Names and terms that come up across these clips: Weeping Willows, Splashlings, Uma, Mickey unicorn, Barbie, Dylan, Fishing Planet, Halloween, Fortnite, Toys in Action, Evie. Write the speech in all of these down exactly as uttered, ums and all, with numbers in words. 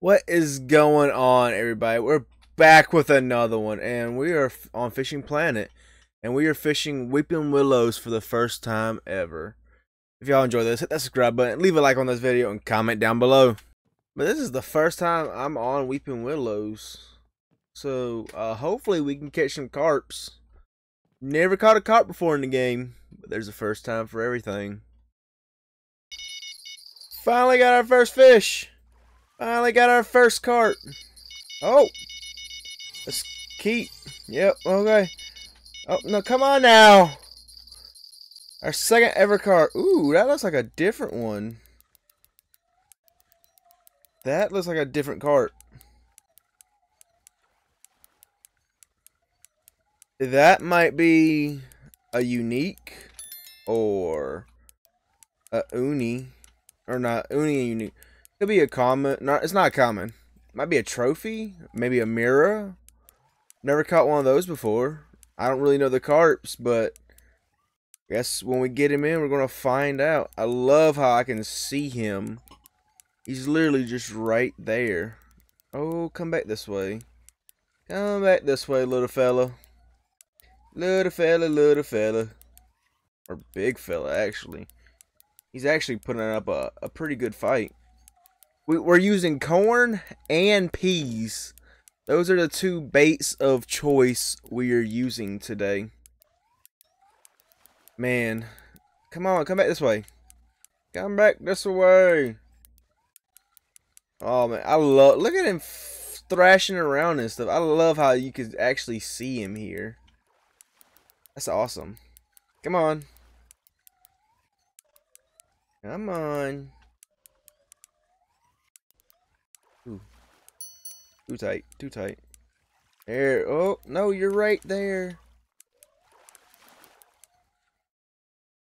What is going on, everybody? We're back with another one, and we are on Fishing Planet, and we are fishing Weeping Willows for the first time ever. If y'all enjoy this, hit that subscribe button, leave a like on this video, and comment down below. But this is the first time I'm on Weeping Willows, so uh, hopefully we can catch some carps. Never caught a carp before in the game, but there's a first time for everything. Finally got our first fish! Finally got our first carp. Oh, let's keep. Yep. Okay. Oh no! Come on now. Our second ever carp. Ooh, that looks like a different one. That looks like a different carp. That might be a unique or a uni, or not uni and unique. Could be a common. Not, it's not common. Might be a trophy. Maybe a mirror. Never caught one of those before. I don't really know the carps, but I guess when we get him in, we're gonna find out. I love how I can see him. He's literally just right there. Oh, come back this way. Come back this way, little fella. Little fella, little fella, or big fella actually. He's actually putting up a a pretty good fight. We're using corn and peas. Those are the two baits of choice we are using today. Man, come on, come back this way. Come back this way. Oh man, I love, look at him thrashing around and stuff. I love how you could actually see him here. That's awesome. Come on. Come on. Too tight, too tight. There, oh, no, you're right there.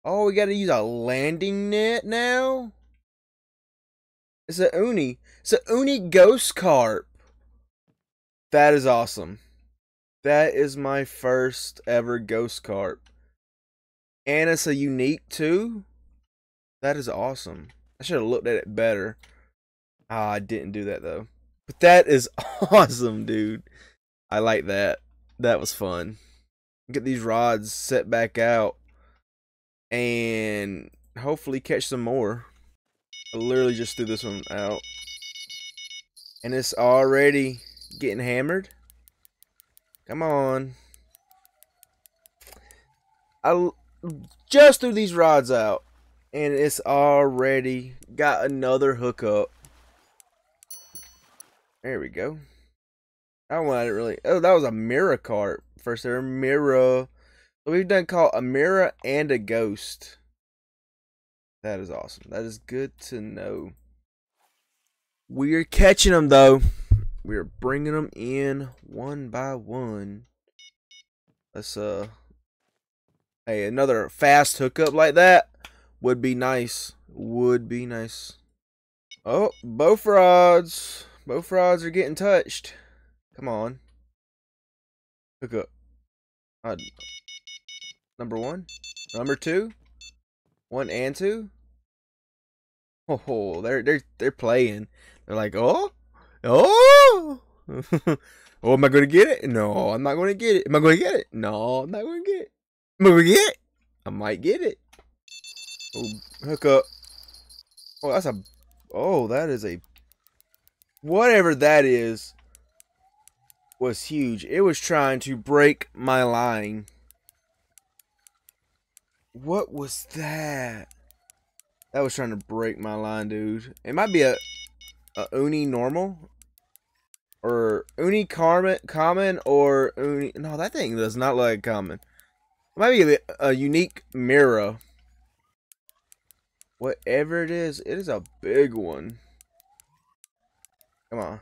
Oh, we gotta use a landing net now? It's a uni. It's a uni ghost carp. That is awesome. That is my first ever ghost carp. And it's a unique too? That is awesome. I should have looked at it better. Ah, I didn't do that though. But that is awesome, dude. I like that. That was fun. Get these rods set back out and hopefully catch some more. I literally just threw this one out and it's already getting hammered. Come on. I just threw these rods out and it's already got another hookup. There we go. That one I didn't really. Oh, that was a mirror carp. First ever mirror. So we've done caught a mirror and a ghost. That is awesome. That is good to know. We're catching them though. We're bringing them in one by one. Let's uh. Hey, another fast hookup like that would be nice. Would be nice. Oh, both rods. Both rods are getting touched. Come on. Hook up. Uh, number one. Number two. One and two. Oh, they're they're they're playing. They're like, oh, oh, oh, am I gonna get it? No, I'm not gonna get it. Am I gonna get it? No, I'm not gonna get it. Am I gonna get it? I might get it. Oh, hook up. Oh, that's a. Oh, that is a. Whatever that is was huge. It was trying to break my line. What was that? That was trying to break my line, dude. It might be a, a uni normal or uni common, common or uni. No, that thing does not look like common. It might be a, a unique mirror. Whatever it is, it is a big one. Come on.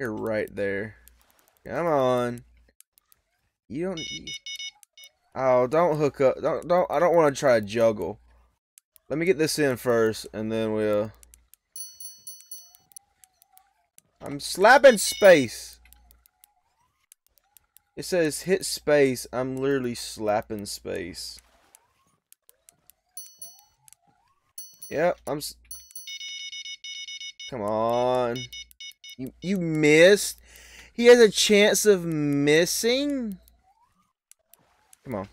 You're right there. Come on. You don't. Oh, don't hook up. Don't, don't. I don't want to try to juggle. Let me get this in first, and then we'll. I'm slapping space. It says hit space. I'm literally slapping space. Yep, yeah, I'm. Come on. You, you missed? He has a chance of missing? Come on.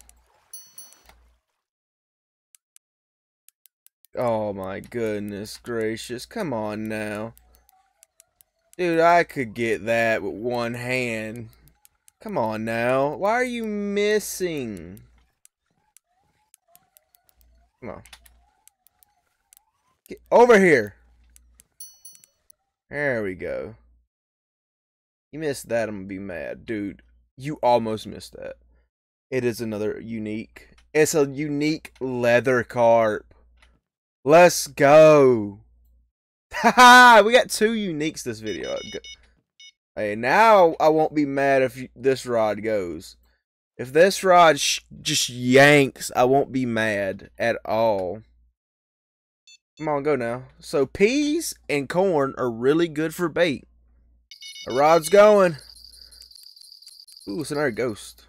Oh my goodness gracious. Come on now. Dude, I could get that with one hand. Come on now. Why are you missing? Come on. Get over here. There we go. You missed that, I'm gonna be mad. Dude, you almost missed that. It is another unique. It's a unique leather carp. Let's go. Haha, we got two uniques this video. Hey, now I won't be mad if you, this rod goes. If this rod sh just yanks, I won't be mad at all. Come on, go now. So peas and corn are really good for bait. The rod's going. Ooh, it's another ghost.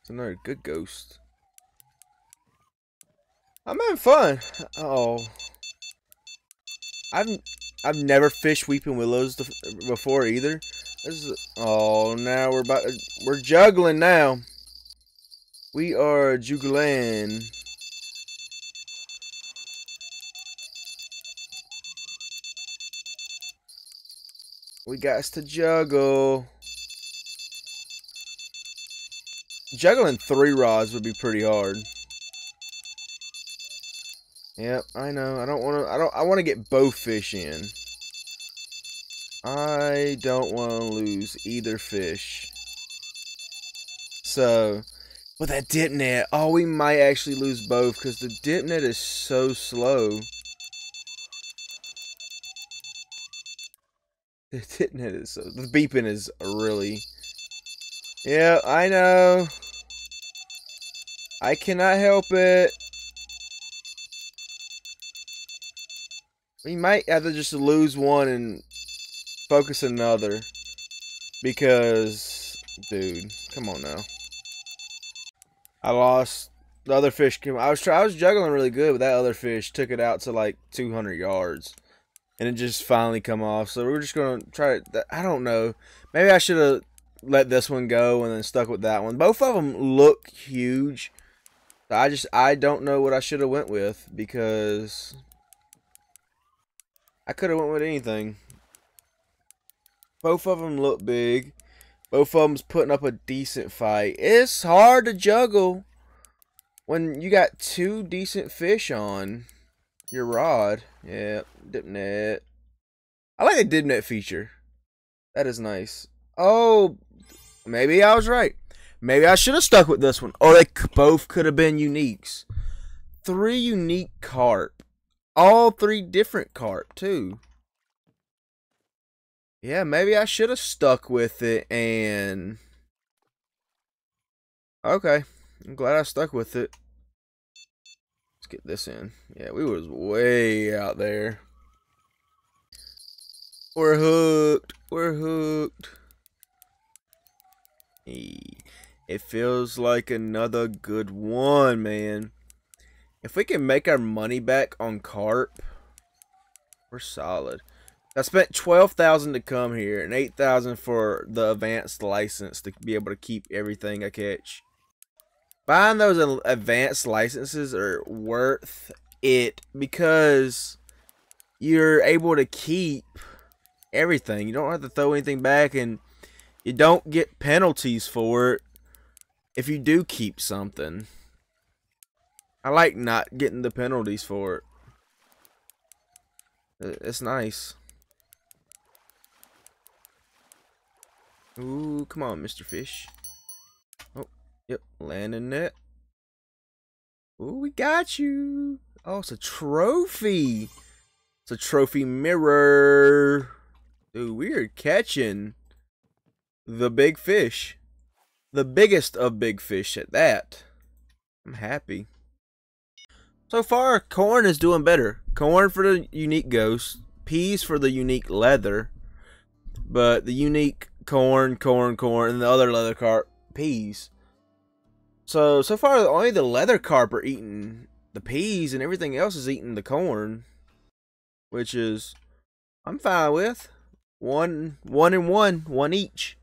It's another good ghost. I'm having fun. Oh, I've I've never fished Weeping Willows before either. This is, oh, now we're about to, we're juggling now. We are juggling. We got to juggle. Juggling three rods would be pretty hard. Yep, I know. I don't want to. I don't. I want to get both fish in. I don't want to lose either fish. So, with that dip net, oh, we might actually lose both because the dip net is so slow. It didn't hit it, so the beeping is really. Yeah, I know. I cannot help it. We might have to just lose one and focus another. Because, dude, come on now. I lost the other fish. Came, I was try, I was juggling really good, but that other fish took it out to like two hundred yards. And it just finally come off. So we're just going to try to... I don't know. Maybe I should have let this one go and then stuck with that one. Both of them look huge. I just... I don't know what I should have went with. Because... I could have went with anything. Both of them look big. Both of them's putting up a decent fight. It's hard to juggle when you got two decent fish on your rod. Yeah, dip net. I like the dip net feature. That is nice. Oh, maybe I was right. Maybe I should have stuck with this one. Oh, they both could have been uniques. Three unique carp. All three different carp, too. Yeah, maybe I should have stuck with it and... Okay, I'm glad I stuck with it. Get this in. Yeah, we was way out there. We're hooked. We're hooked. It feels like another good one, man. If we can make our money back on carp, we're solid. I spent twelve thousand dollars to come here and eight thousand dollars for the advanced license to be able to keep everything I catch. Buying those advanced licenses are worth it because you're able to keep everything. You don't have to throw anything back and you don't get penalties for it if you do keep something. I like not getting the penalties for it. It's nice. Ooh, come on, Mister Fish. Yep, landing net. Ooh, we got you. Oh, it's a trophy. It's a trophy mirror. Dude, we are catching the big fish. The biggest of big fish at that. I'm happy. So far, corn is doing better. Corn for the unique ghost. Peas for the unique leather. But the unique corn, corn, corn, and the other leather carp, peas. So, so far, only the leather carp are eating the peas and everything else is eating the corn, which is I'm fine with one, one and one, one each.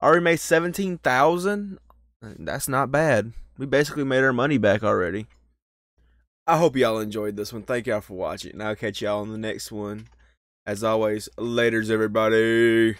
I already made seventeen thousand. That's not bad. We basically made our money back already. I hope y'all enjoyed this one. Thank y'all for watching, and I'll catch y'all on the next one. As always, laters, everybody.